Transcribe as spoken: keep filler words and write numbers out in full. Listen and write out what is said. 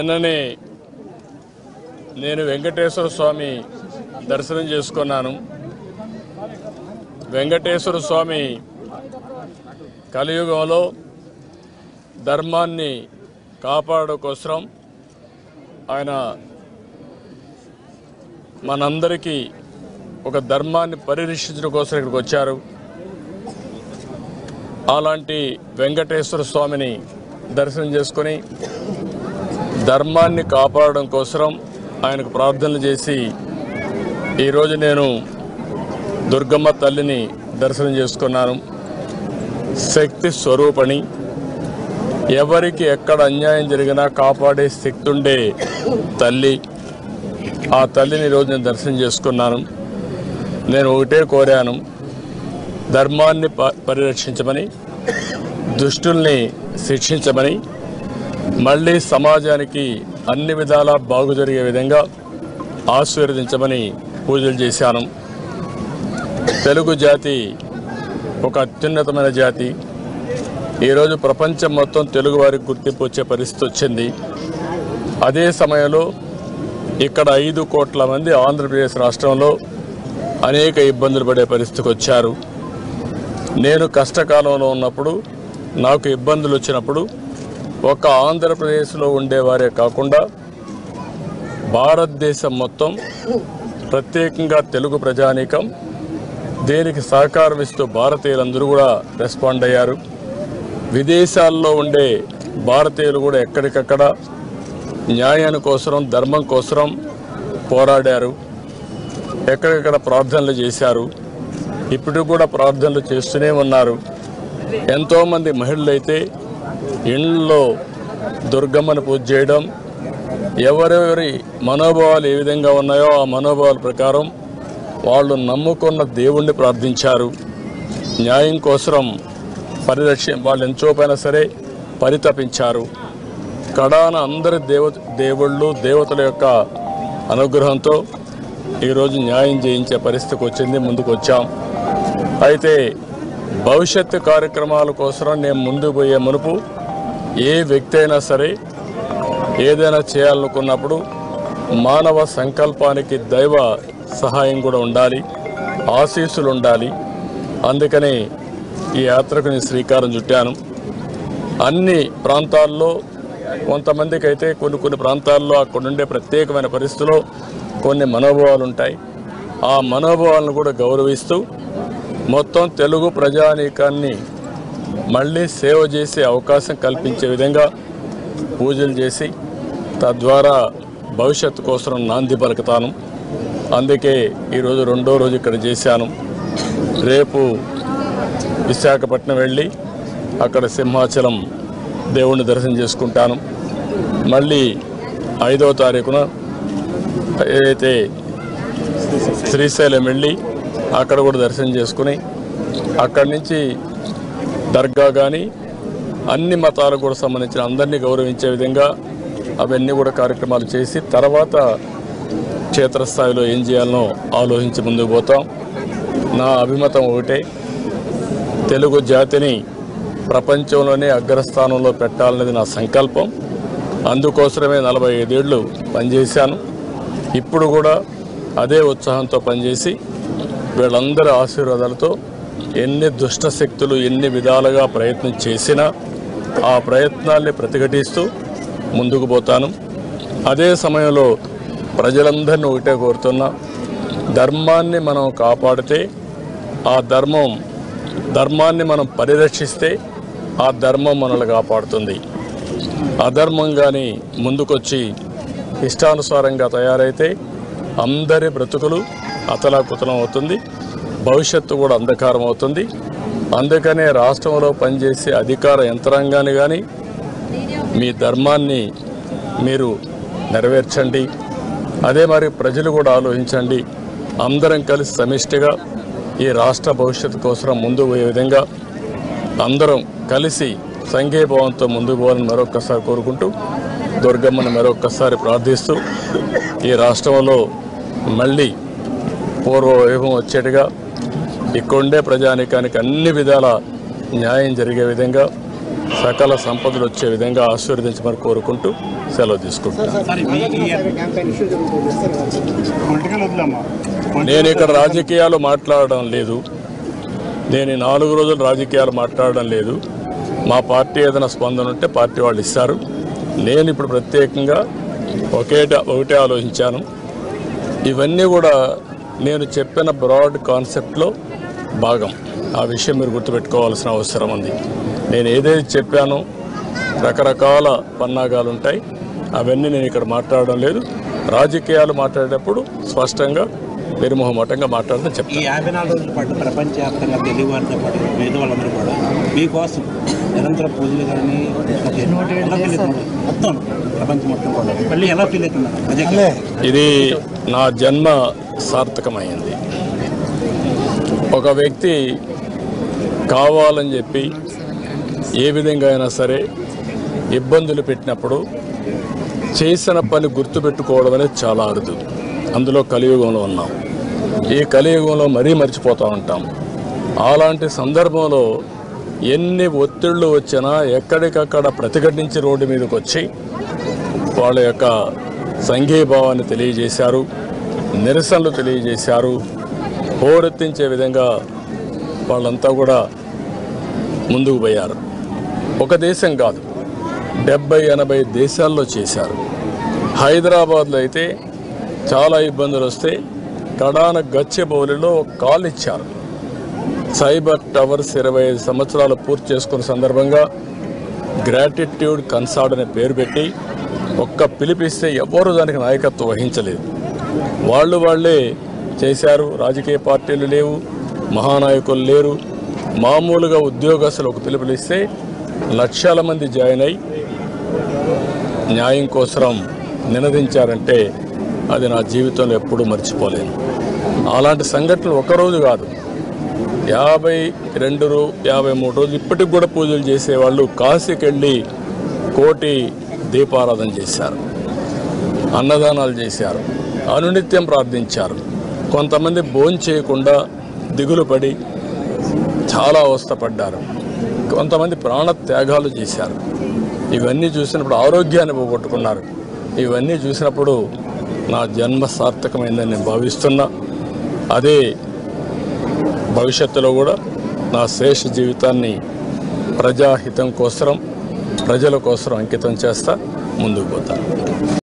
నిన్ననే నేను వెంకటేశ్వర స్వామి దర్శనం చేసుకున్నాను। వెంకటేశ్వర స్వామి కలియుగంలో ధర్మాన్ని కాపాడకోసరం ఆయన మనందరికీ ఒక ధర్మాన్ని పరిరక్షించడం కోసం ఇక్కడికి వచ్చారు। అలాంటి వెంకటేశ్వర స్వామిని దర్శనం చేసుకొని ధర్మాన్ని కాపాడడం కోసరం ఆయనకు ప్రార్థనలు చేసి ఈ రోజు నేను దుర్గమ్మ తల్లిని దర్శనం చేసుకున్నాను। శక్తి స్వరూపణి, ఎవరికి ఎక్కడ అన్యాయం జరిగినా కాపాడే శక్తి ఉండే తల్లి, ఆ తల్లిని రోజు నేను దర్శనం చేసుకున్నాను। నేను ఒకటే కోరాను, ధర్మాన్ని పరిరక్షించమని, దుష్టుల్ని శిక్షించమని, మళ్ళీ సమాజానికి అన్ని విధాలా బాగు జరిగే విధంగా ఆశీర్వదించమని పూజలు చేశాను। తెలుగు జాతి ఒక అత్యున్నతమైన జాతి। ఈరోజు ప్రపంచం మొత్తం తెలుగు వారికి గుర్తింపు వచ్చే పరిస్థితి వచ్చింది। అదే సమయంలో ఇక్కడ ఐదు కోట్ల మంది ఆంధ్రప్రదేశ్ రాష్ట్రంలో అనేక ఇబ్బందులు పడే పరిస్థితికి వచ్చారు। నేను కష్టకాలంలో ఉన్నప్పుడు, నాకు ఇబ్బందులు వచ్చినప్పుడు ఒక ఆంధ్రప్రదేశ్లో ఉండేవారే కాకుండా భారతదేశం మొత్తం, ప్రత్యేకంగా తెలుగు ప్రజానీకం దీనికి సహకారం ఇస్తూ భారతీయులందరూ కూడా రెస్పాండ్ అయ్యారు। విదేశాల్లో ఉండే భారతీయులు కూడా ఎక్కడికక్కడ న్యాయాని కోసరం, ధర్మం కోసరం పోరాడారు, ఎక్కడికక్కడ ప్రార్థనలు చేశారు, ఇప్పుడు కూడా ప్రార్థనలు చేస్తూనే ఉన్నారు। ఎంతోమంది మహిళలైతే ఇండ్లలో దుర్గమ్మను పూజ చేయడం, ఎవరెవరి మనోభావాలు ఏ విధంగా ఉన్నాయో ఆ మనోభావాల ప్రకారం వాళ్ళు నమ్ముకున్న దేవుణ్ణి ప్రార్థించారు। న్యాయం కోసం పరిరక్ష వాళ్ళు ఎంతోపైనా సరే పరితపించారు। కడాన అందరి దేవ దేవుళ్ళు దేవతల యొక్క అనుగ్రహంతో ఈరోజు న్యాయం చేయించే పరిస్థితికి వచ్చింది, ముందుకు వచ్చాం। అయితే భవిష్యత్తు కార్యక్రమాల కోసం నేను ముందు పోయే మునుపు ఏ వ్యక్తి అయినా సరే ఏదైనా చేయాలనుకున్నప్పుడు మానవ సంకల్పానికి దైవ సహాయం కూడా ఉండాలి, ఆశీస్సులు ఉండాలి। అందుకనే ఈ యాత్రకు నేను శ్రీకారం చుట్టాను। అన్ని ప్రాంతాల్లో కొంతమందికి అయితే కొన్ని కొన్ని ప్రాంతాల్లో అక్కడ ఉండే ప్రత్యేకమైన పరిస్థితుల్లో కొన్ని మనోభావాలు ఉంటాయి। ఆ మనోభావాలను కూడా గౌరవిస్తూ మొత్తం తెలుగు ప్రజానీకాన్ని మళ్ళీ సేవ చేసే అవకాశం కల్పించే విధంగా పూజలు చేసి తద్వారా భవిష్యత్తు కోసం నాంది పలుకుతాను। అందుకే ఈరోజు రెండో రోజు ఇక్కడ చేశాను। రేపు విశాఖపట్నం వెళ్ళి అక్కడ సింహాచలం దేవుణ్ణి దర్శనం చేసుకుంటాను। మళ్ళీ ఐదో తారీఖున ఏదైతే శ్రీశైలం వెళ్ళి అక్కడ కూడా దర్శనం చేసుకుని అక్కడి నుంచి దర్గా కానీ అన్ని మతాలకు కూడా సంబంధించిన అందరినీ గౌరవించే విధంగా అవన్నీ కూడా కార్యక్రమాలు చేసి తర్వాత క్షేత్రస్థాయిలో ఏం చేయాలనో ఆలోచించి ముందుకు పోతాం। నా అభిమతం ఒకటే, తెలుగు జాతిని ప్రపంచంలోనే అగ్రస్థానంలో పెట్టాలనేది నా సంకల్పం। అందుకోసమే నలభై ఐదేళ్లు పనిచేశాను, ఇప్పుడు కూడా అదే ఉత్సాహంతో పనిచేసి వీళ్ళందరి ఆశీర్వాదాలతో ఎన్ని దుష్టశక్తులు ఎన్ని విధాలుగా ప్రయత్నం చేసినా ఆ ప్రయత్నాల్ని ప్రతిఘటిస్తూ ముందుకు పోతాను। అదే సమయంలో ప్రజలందరినీ ఒకటే కోరుతున్నా, ధర్మాన్ని మనం కాపాడితే, ఆ ధర్మం ధర్మాన్ని మనం పరిరక్షిస్తే ఆ ధర్మం మనల్ని కాపాడుతుంది। అధర్మం కానీ ముందుకొచ్చి ఇష్టానుసారంగా తయారైతే అందరి బ్రతుకులు అతలాకుతలం అవుతుంది, భవిష్యత్తు కూడా అంధకారం అవుతుంది। అందుకనే రాష్ట్రంలో పనిచేసే అధికార యంత్రాంగాన్ని కానీ మీ ధర్మాన్ని మీరు నెరవేర్చండి, అదే మరి ప్రజలు కూడా ఆలోచించండి। అందరం కలిసి సమిష్టిగా ఈ రాష్ట్ర భవిష్యత్తు కోసం ముందు పోయే విధంగా అందరం కలిసి సంఘీభావంతో ముందుకు పోవాలని మరొక్కసారి కోరుకుంటూ దుర్గమ్మను మరొక్కసారి ప్రార్థిస్తూ ఈ రాష్ట్రంలో మళ్ళీ పూర్వ వైభవం వచ్చేట్టుగా, ఇక్కడుండే ప్రజానీకానికి అన్ని విధాల న్యాయం జరిగే విధంగా सकल संपदल वे विधा आशीर्वदान को नैन राजकीय लेनी नागुव रोजल राजकीय ले पार्टी एदना स्पंदन पार्टी वाले नैन प्रत्येक आलोचा इवन नैन चपेन ब्राड कांसेप्ट भागम आ विषय मेरे गुर्तुपेट्टुकोवाल्सिन अवसरम उंदी नेनु एदेदि चेप्पानो रकरकाल पन्नागालु उंटायि अवन्नी नेनु इक्कड माट्लाडडं लेदु राजकीयालु माट्लाडेटप्पुडु स्पष्टंगा निर्मोहमाटंगा माट्लाडडं चेप्तानु ई యాభై నాలుగు రోజుల పాటు ప్రపంచవ్యాప్తంగా తెలుగువారితో పాటు వేదవాళ్ళందరూ కూడా మీ కోసం నిరంతర పూజలు గాని మొత్తం ప్రపంచం మొత్తం కూడా మళ్ళీ ఎలా ఫీల్ అవుతున్నారు ఇది నా జన్మ సార్థకమైంది ఒక వ్యక్తి కావాలని చెప్పి ఏ విధంగా అయినా సరే ఇబ్బందులు పెట్టినప్పుడు చేసిన పని గుర్తు పెట్టుకోవడం అనేది చాలా అరుదు అందులో కలియుగంలో ఉన్నాం ఈ కలియుగంలో మరీ మర్చిపోతా ఉంటాం అలాంటి సందర్భంలో ఎన్ని ఒత్తిళ్లు వచ్చినా ఎక్కడికక్కడ ప్రతిఘటించి రోడ్డు మీదకి వచ్చి వాళ్ళ యొక్క సంఘీభావాన్ని తెలియజేశారు నిరసనలు తెలియజేశారు పోరెత్తించే విధంగా వాళ్ళంతా కూడా ముందుకు పోయారు ఒక దేశం కాదు డెబ్బై ఎనభై దేశాల్లో చేశారు హైదరాబాద్లో అయితే చాలా ఇబ్బందులు వస్తే కడాన గచ్చిబౌలిలో కాల్ ఇచ్చారు సైబర్ టవర్స్ ఇరవై ఐదు సంవత్సరాలు పూర్తి చేసుకున్న సందర్భంగా గ్రాటిట్యూడ్ కన్సార్డ్ అనే పేరు పెట్టి ఒక్క పిలిపిస్తే ఎవరు దానికి నాయకత్వం వహించలేదు వాళ్ళు వాళ్ళే చేశారు రాజకీయ పార్టీలు లేవు మహానాయకులు లేరు మామూలుగా ఉద్యోగస్తులు ఒక పిలుపునిస్తే లక్షల మంది జాయిన్ అయ్యి న్యాయం కోసం నినదించారంటే అది నా జీవితంలో ఎప్పుడూ మర్చిపోలేను అలాంటి సంఘటనలు ఒక రోజు కాదు యాభై రెండు యాభై మూడు రోజులు ఇప్పటికి కూడా పూజలు చేసేవాళ్ళు కాశీకి వెళ్ళి కోటి దీపారాధన చేశారు అన్నదానాలు చేశారు అనునిత్యం ప్రార్థించారు కొంతమంది భోజనం చేయకుండా దిగులు పడి చాలా అవస్థపడ్డారు కొంతమంది ప్రాణ త్యాగాలు చేశారు ఇవన్నీ చూసినప్పుడు ఆరోగ్యాన్ని పోగొట్టుకున్నారు ఇవన్నీ చూసినప్పుడు నా జన్మ సార్థకమైందని నేను భావిస్తున్నా అదే భవిష్యత్తులో కూడా నా శేష జీవితాన్ని ప్రజాహితం కోసం ప్రజల కోసం అంకితం చేస్తా ముందుకు పోతాను।